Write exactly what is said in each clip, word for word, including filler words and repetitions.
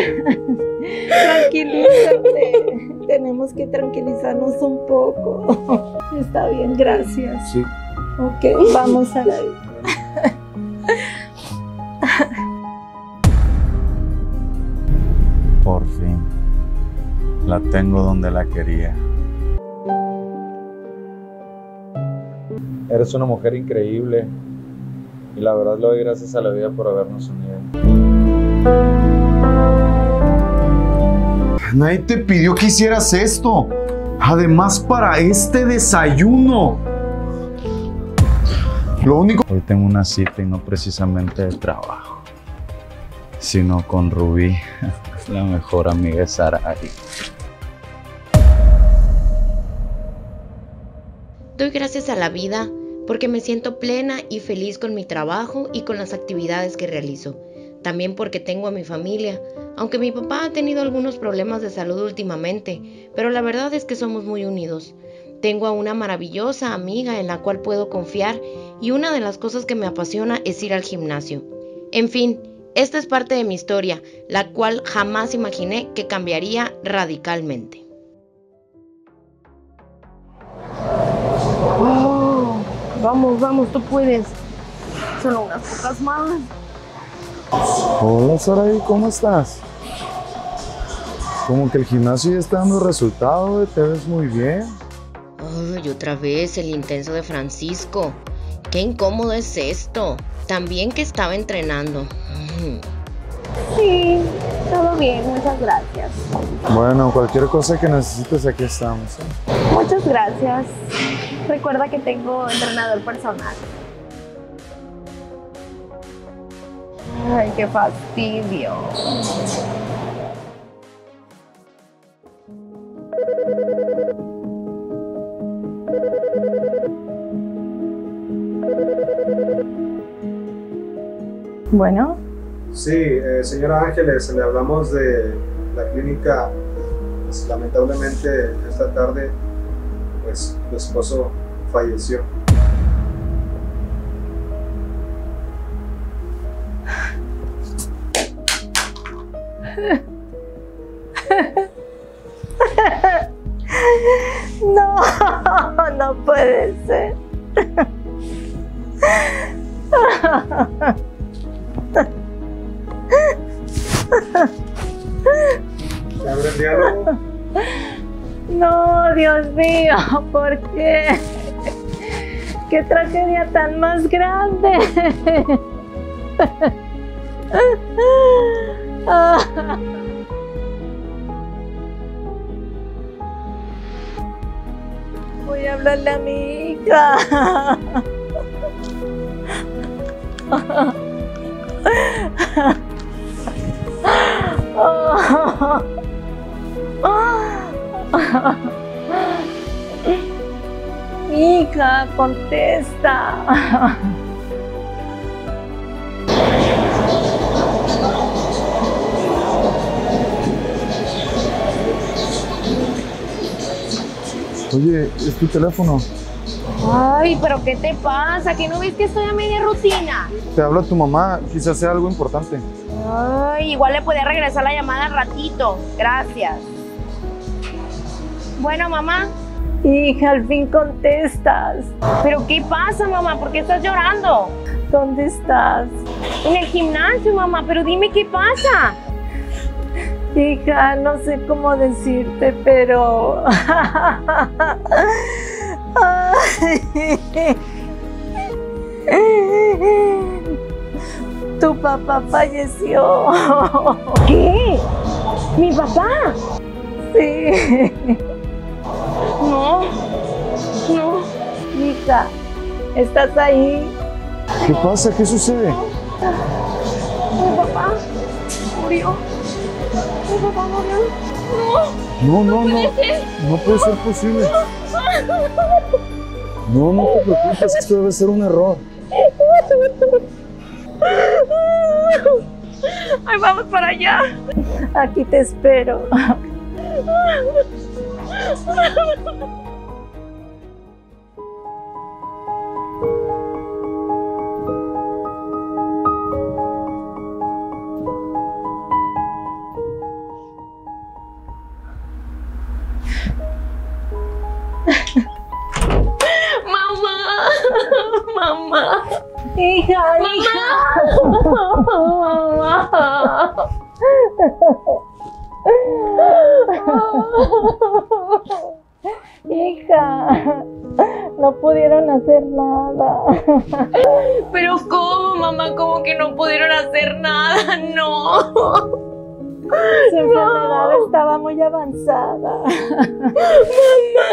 Tranquilízate. Tenemos que tranquilizarnos un poco. Está bien, gracias. Sí. Ok, vamos a la Por fin, la tengo donde la quería. Eres una mujer increíble y la verdad le doy gracias a la vida por habernos unido. Nadie te pidió que hicieras esto. Además, para este desayuno. Lo único... Hoy tengo una cita y no precisamente de trabajo, sino con Rubí, la mejor amiga de Saraí. Doy gracias a la vida porque me siento plena y feliz con mi trabajo y con las actividades que realizo. También porque tengo a mi familia, aunque mi papá ha tenido algunos problemas de salud últimamente, pero la verdad es que somos muy unidos. Tengo a una maravillosa amiga en la cual puedo confiar y una de las cosas que me apasiona es ir al gimnasio. En fin, esta es parte de mi historia, la cual jamás imaginé que cambiaría radicalmente. Oh, vamos, vamos, tú puedes. Solo unas pocas más. Hola, Saraí, ¿cómo estás? Como que el gimnasio ya está dando resultado, te ves muy bien. Ay, otra vez el intenso de Francisco. Qué incómodo es esto. También que estaba entrenando. Sí, todo bien, muchas gracias. Bueno, cualquier cosa que necesites, aquí estamos, ¿eh? Muchas gracias. Recuerda que tengo entrenador personal. Ay, qué fastidio. Bueno. Sí, eh, señora Ángeles, le hablamos de la clínica. Pues, lamentablemente esta tarde, pues, mi esposo falleció. No, no puede ser. No, Dios mío, ¿por qué? ¡Qué tragedia tan más grande! Voy a hablarle a mi hija. Mica, contesta. Oye, es tu teléfono. Ay, pero ¿qué te pasa? ¿Que no ves que estoy a media rutina? Te habla tu mamá, quizás sea algo importante. Ay, igual le podía regresar la llamada al ratito. Gracias. Bueno, mamá. Hija, al fin contestas. ¿Pero qué pasa, mamá? ¿Por qué estás llorando? ¿Dónde estás? En el gimnasio, mamá. Pero dime qué pasa. Hija, no sé cómo decirte, pero... Tu papá falleció. ¿Qué? ¿Mi papá? Sí. No, no. Mica, ¿estás ahí? ¿Qué pasa? ¿Qué sucede? Mi papá murió. Mi papá murió. No. No, no, no. No puede ser posible. No, no te preocupes, esto debe ser un error. Ay, vamos para allá. Aquí te espero. ¡Mamá! Hija, no pudieron hacer nada. Pero ¿cómo, mamá? ¿Cómo que no pudieron hacer nada? No. Su enfermedad no. Estaba muy avanzada. Mamá.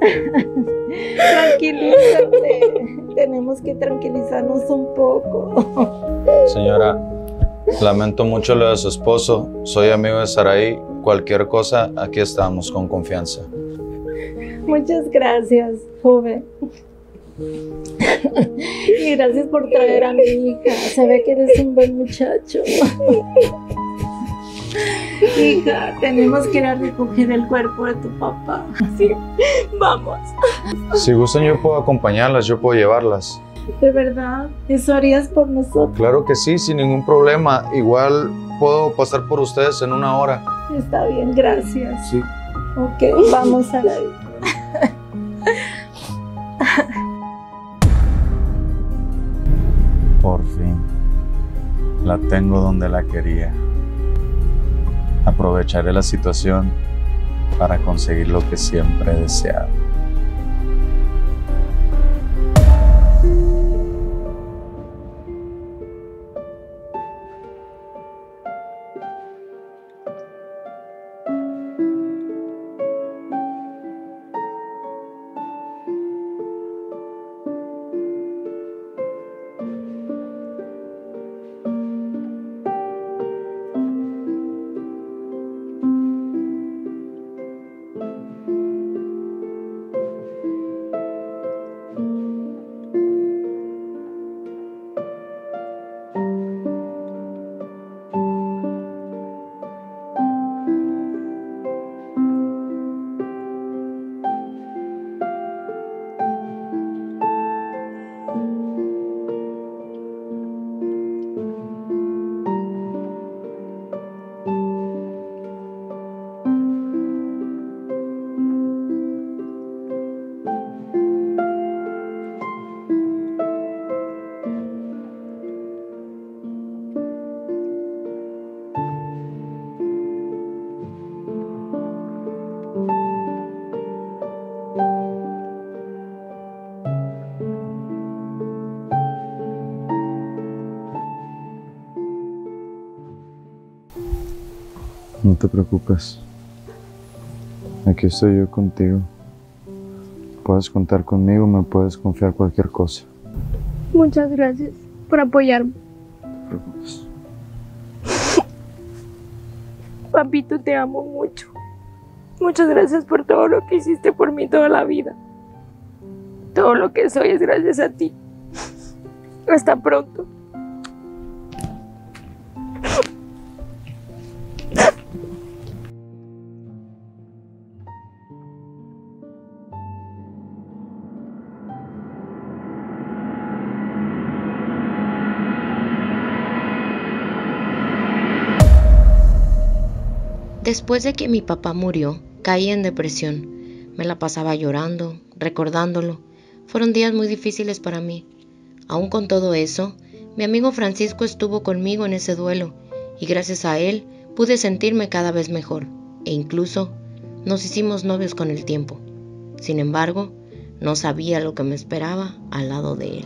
Tranquilízate. Tenemos que tranquilizarnos un poco. Señora, lamento mucho lo de su esposo. Soy amigo de Saraí. Cualquier cosa, aquí estamos con confianza. Muchas gracias, joven. Y gracias por traer a mi hija. Se ve que eres un buen muchacho. Hija, tenemos que ir a recoger el cuerpo de tu papá. Sí, vamos. Si gustan, yo puedo acompañarlas, yo puedo llevarlas. ¿De verdad? ¿Eso harías por nosotros? Claro que sí, sin ningún problema. Igual puedo pasar por ustedes en una hora. Está bien, gracias. Sí. Ok, vamos a la vida. Por fin, la tengo donde la quería. Aprovecharé la situación para conseguir lo que siempre he deseado. No te preocupes, aquí estoy yo contigo. Puedes contar conmigo, me puedes confiar cualquier cosa. Muchas gracias por apoyarme. No te preocupes. Papito, te amo mucho. Muchas gracias por todo lo que hiciste por mí toda la vida. Todo lo que soy es gracias a ti. Hasta pronto. Después de que mi papá murió, caí en depresión. Me la pasaba llorando, recordándolo. Fueron días muy difíciles para mí. Aún con todo eso, mi amigo Francisco estuvo conmigo en ese duelo y gracias a él pude sentirme cada vez mejor e incluso nos hicimos novios con el tiempo. Sin embargo, no sabía lo que me esperaba al lado de él.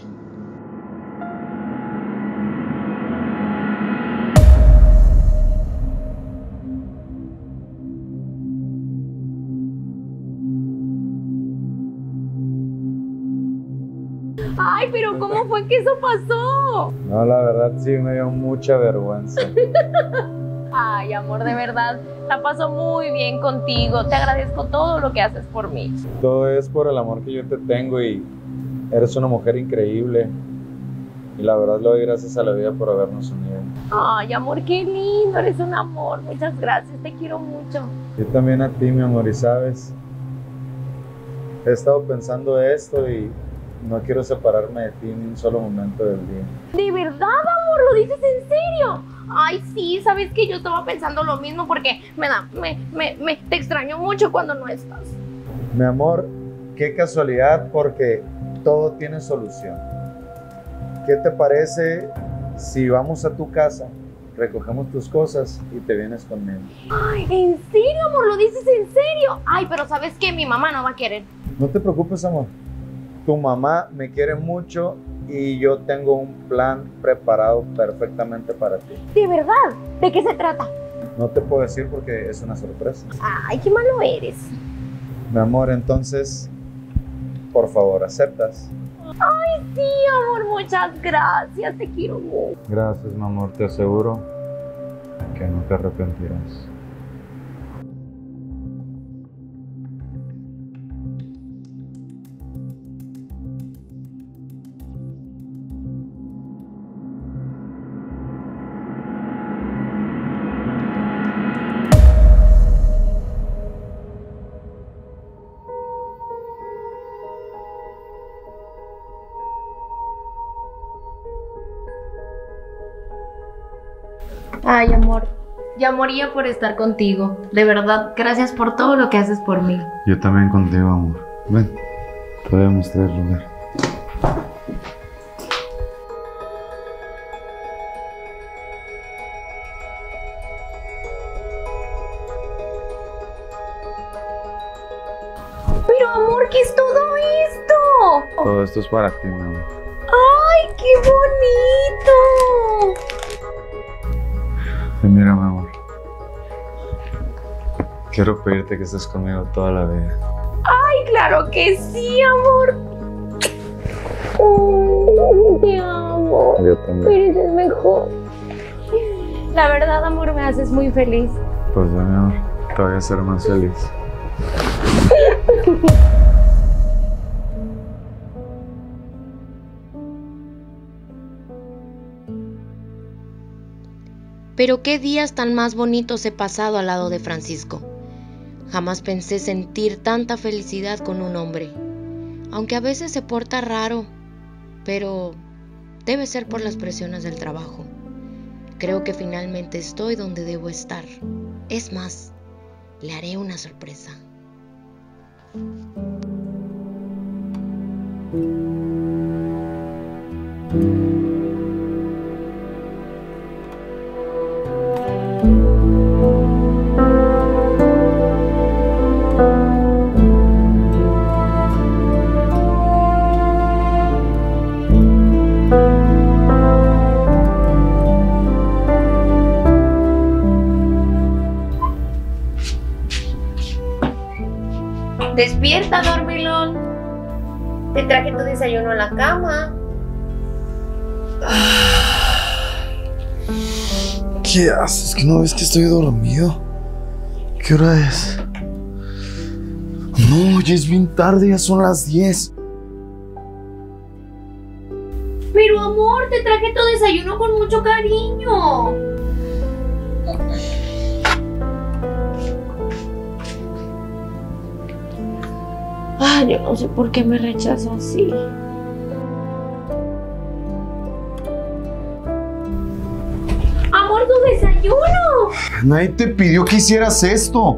Ay, pero ¿cómo fue que eso pasó? No, la verdad sí me dio mucha vergüenza. Ay, amor, de verdad, la paso muy bien contigo. Te agradezco todo lo que haces por mí. Todo es por el amor que yo te tengo y eres una mujer increíble. Y la verdad le doy gracias a la vida por habernos unido. Ay, amor, qué lindo, eres un amor. Muchas gracias, te quiero mucho. Yo también a ti, mi amor, y sabes, he estado pensando esto y no quiero separarme de ti ni un solo momento del día. ¿De verdad, amor? ¿Lo dices en serio? Ay, sí, sabes que yo estaba pensando lo mismo porque me da, me, me, me te extraño mucho cuando no estás. Mi amor, Qué casualidad, porque todo tiene solución. ¿Qué te parece si vamos a tu casa, recogemos tus cosas y te vienes conmigo? Ay, ¿en serio, amor? ¿Lo dices en serio? Ay, pero ¿sabes qué? Mi mamá no va a querer. No te preocupes, amor. Tu mamá me quiere mucho y yo tengo un plan preparado perfectamente para ti. ¿De verdad? ¿De qué se trata? No te puedo decir porque es una sorpresa. Ay, qué malo eres. Mi amor, entonces, por favor, ¿aceptas? Ay, sí, amor, muchas gracias, te quiero mucho. Gracias, mi amor, te aseguro que no te arrepentirás. Ay, amor, ya moría por estar contigo. De verdad, gracias por todo lo que haces por mí. Yo también contigo, amor. Ven, te voy a mostrar el lugar. Pero, amor, ¿qué es todo esto? Todo esto es para ti, mi amor. ¡Ay, qué bonito! Mira, mi amor, quiero pedirte que estés conmigo toda la vida. ¡Ay, claro que sí, amor! Oh, te amo. Yo también. Eres el mejor. La verdad, amor, me haces muy feliz. Pues ya, mi amor, te voy a hacer más feliz. Pero qué días tan más bonitos he pasado al lado de Francisco. Jamás pensé sentir tanta felicidad con un hombre. Aunque a veces se porta raro, pero debe ser por las presiones del trabajo. Creo que finalmente estoy donde debo estar. Es más, le haré una sorpresa. Despierta, dormilón. Te traje tu desayuno a la cama. ¿Qué haces? ¿Que no ves que estoy dormido? ¿Qué hora es? No, ya es bien tarde, ya son las diez. Pero, amor, te traje tu desayuno con mucho cariño. Ay, yo no sé por qué me rechaza así. ¡Amor, tu desayuno! Nadie te pidió que hicieras esto.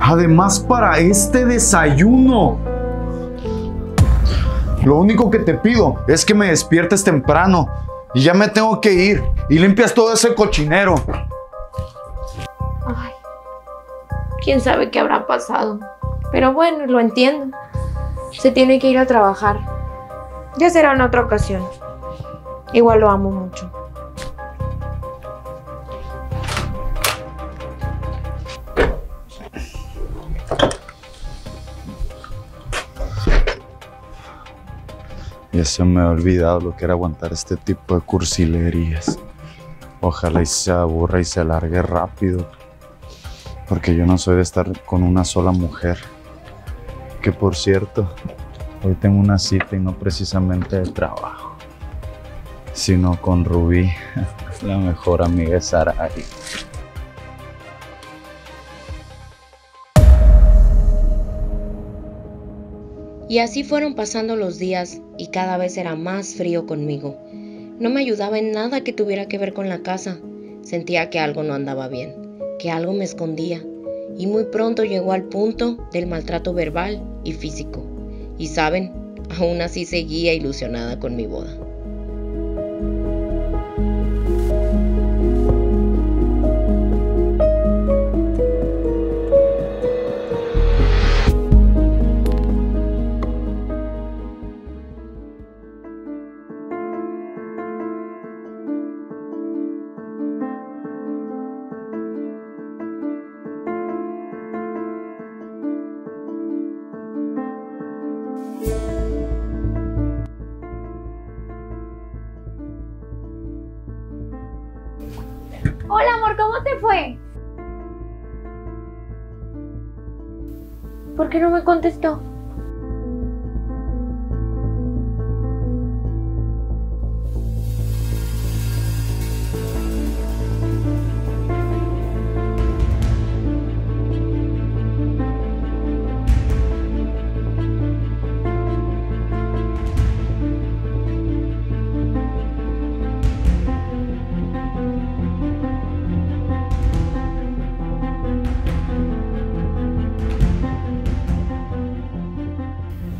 Además, para este desayuno. Lo único que te pido es que me despiertes temprano. Y ya me tengo que ir. Y limpias todo ese cochinero. Ay, quién sabe qué habrá pasado. Pero bueno, lo entiendo. Se tiene que ir a trabajar. Ya será en otra ocasión. Igual lo amo mucho. Ya se me ha olvidado lo que era aguantar este tipo de cursilerías. Ojalá y se aburra y se alargue rápido. Porque yo no soy de estar con una sola mujer. Que por cierto, hoy tengo una cita y no precisamente de trabajo, sino con Rubí, la mejor amiga de Saraí. Y así fueron pasando los días y cada vez era más frío conmigo. No me ayudaba en nada que tuviera que ver con la casa. Sentía que algo no andaba bien, que algo me escondía. Y muy pronto llegó al punto del maltrato verbal y físico, Y saben, aún así seguía ilusionada con mi boda. Hola amor, ¿cómo te fue? ¿Por qué no me contestó?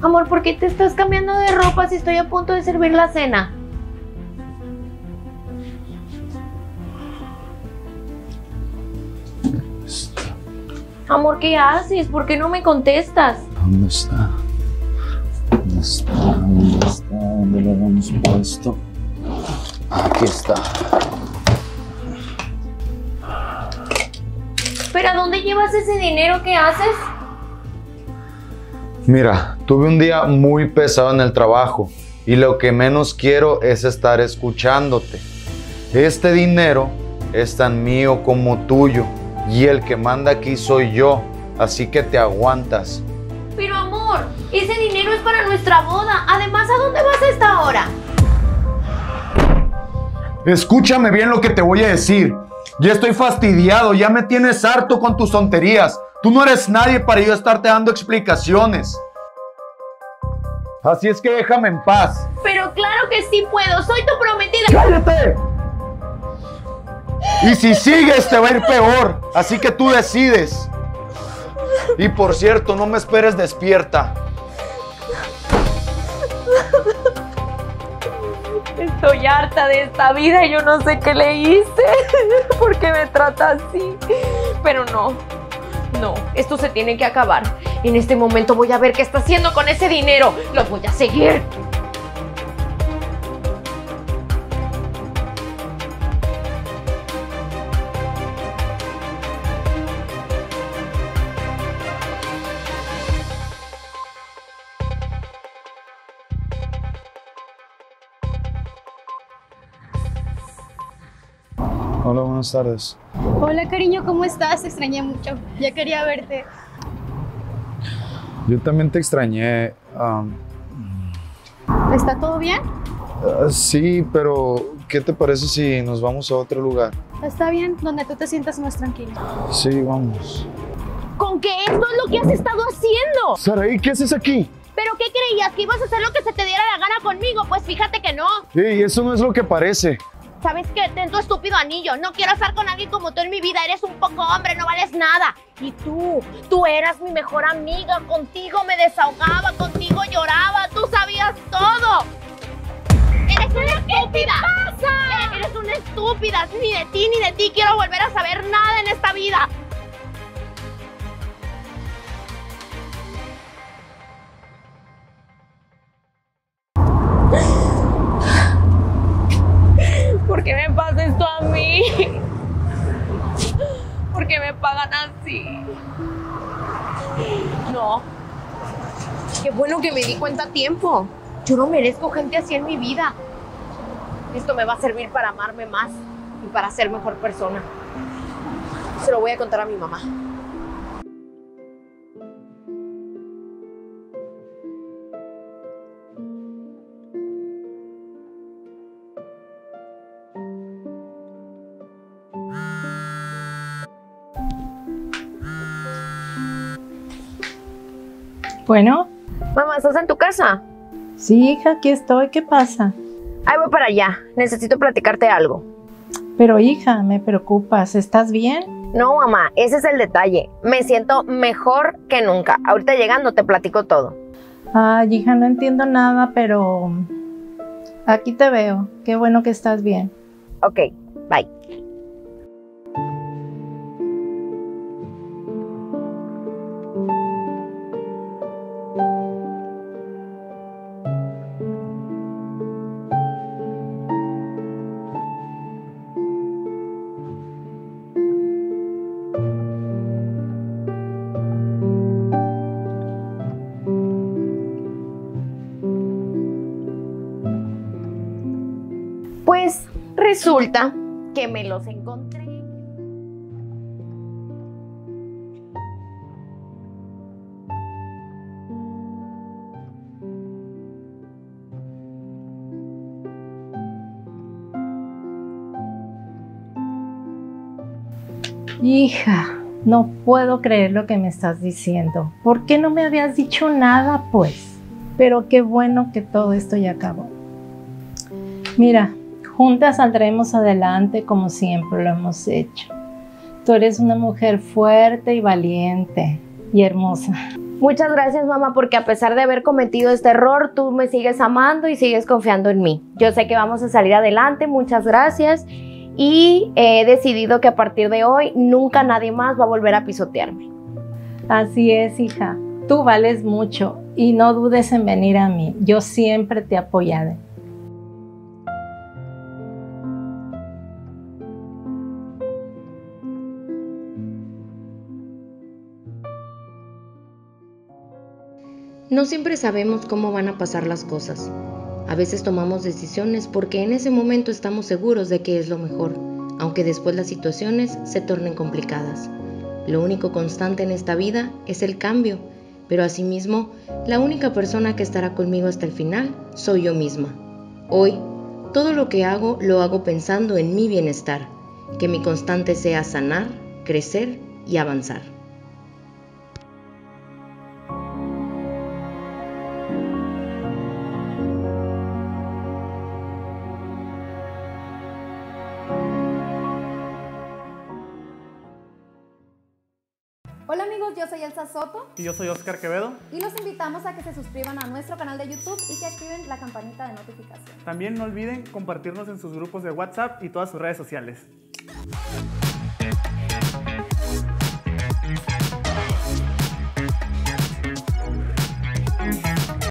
Amor, ¿por qué te estás cambiando de ropa si estoy a punto de servir la cena? Está. Amor, ¿qué haces? ¿Por qué no me contestas? ¿Dónde está? ¿Dónde está? ¿Dónde está? ¿Dónde lo hemos puesto? Aquí está. ¿Pero a dónde llevas ese dinero? ¿Qué haces? Mira, tuve un día muy pesado en el trabajo y lo que menos quiero es estar escuchándote. Este dinero es tan mío como tuyo y el que manda aquí soy yo, así que te aguantas. Pero amor, ese dinero es para nuestra boda. Además, ¿a dónde vas a esta hora? Escúchame bien lo que te voy a decir. Ya estoy fastidiado, ya me tienes harto con tus tonterías. Tú no eres nadie para yo estarte dando explicaciones. Así es que déjame en paz. Pero claro que sí puedo, soy tu prometida. ¡Cállate! Y si sigues te va a ir peor, así que tú decides. Y por cierto, no me esperes despierta. Estoy harta de esta vida y yo no sé qué le hice. ¿Por qué me trata así? Pero no. No, esto se tiene que acabar. En este momento voy a ver qué está haciendo con ese dinero. Los voy a seguir. Hola, buenas tardes. Hola cariño, ¿cómo estás? Te extrañé mucho, ya quería verte. Yo también te extrañé. Um... ¿Está todo bien? Uh, sí, pero ¿qué te parece si nos vamos a otro lugar? Está bien, donde tú te sientas más tranquila. Sí, vamos. ¿Con qué esto es lo que has estado haciendo? Saraí, ¿qué haces aquí? ¿Pero qué creías? ¿Que ibas a hacer lo que se te diera la gana conmigo? Pues fíjate que no. Sí, eso no es lo que parece. ¿Sabes qué? Ten tu estúpido anillo. No quiero estar con alguien como tú en mi vida. Eres un poco hombre, no vales nada. Y tú, tú eras mi mejor amiga. Contigo me desahogaba, contigo lloraba. Tú sabías todo. ¡Eres una estúpida! ¿Qué te pasa? Eres una estúpida. Ni de ti, ni de ti. Quiero volver a saber nada en esta vida. ¿Por qué me pasa esto a mí? ¿Por qué me pagan así? No. Qué bueno que me di cuenta a tiempo. Yo no merezco gente así en mi vida. Esto me va a servir para amarme más y para ser mejor persona. Se lo voy a contar a mi mamá. Bueno. Mamá, ¿estás en tu casa? Sí, hija, aquí estoy. ¿Qué pasa? Ahí voy para allá. Necesito platicarte algo. Pero, hija, me preocupas. ¿Estás bien? No, mamá. Ese es el detalle. Me siento mejor que nunca. Ahorita llegando te platico todo. Ay, hija, no entiendo nada, pero aquí te veo. Qué bueno que estás bien. Ok, bye. Pues resulta que me los encontré. Hija, no puedo creer lo que me estás diciendo. ¿Por qué no me habías dicho nada, pues? Pero qué bueno que todo esto ya acabó. Mira, juntas saldremos adelante como siempre lo hemos hecho. Tú eres una mujer fuerte y valiente y hermosa. Muchas gracias, mamá, porque a pesar de haber cometido este error, tú me sigues amando y sigues confiando en mí. Yo sé que vamos a salir adelante, muchas gracias. Y he decidido que a partir de hoy nunca nadie más va a volver a pisotearme. Así es, hija. Tú vales mucho y no dudes en venir a mí. Yo siempre te apoyaré. No siempre sabemos cómo van a pasar las cosas. A veces tomamos decisiones porque en ese momento estamos seguros de que es lo mejor, aunque después las situaciones se tornen complicadas. Lo único constante en esta vida es el cambio, pero asimismo, la única persona que estará conmigo hasta el final soy yo misma. Hoy, todo lo que hago lo hago pensando en mi bienestar, que mi constante sea sanar, crecer y avanzar. Hola amigos, yo soy Elsa Soto. Y yo soy Oscar Quevedo. Y los invitamos a que se suscriban a nuestro canal de YouTube y que activen la campanita de notificación. También no olviden compartirnos en sus grupos de WhatsApp y todas sus redes sociales.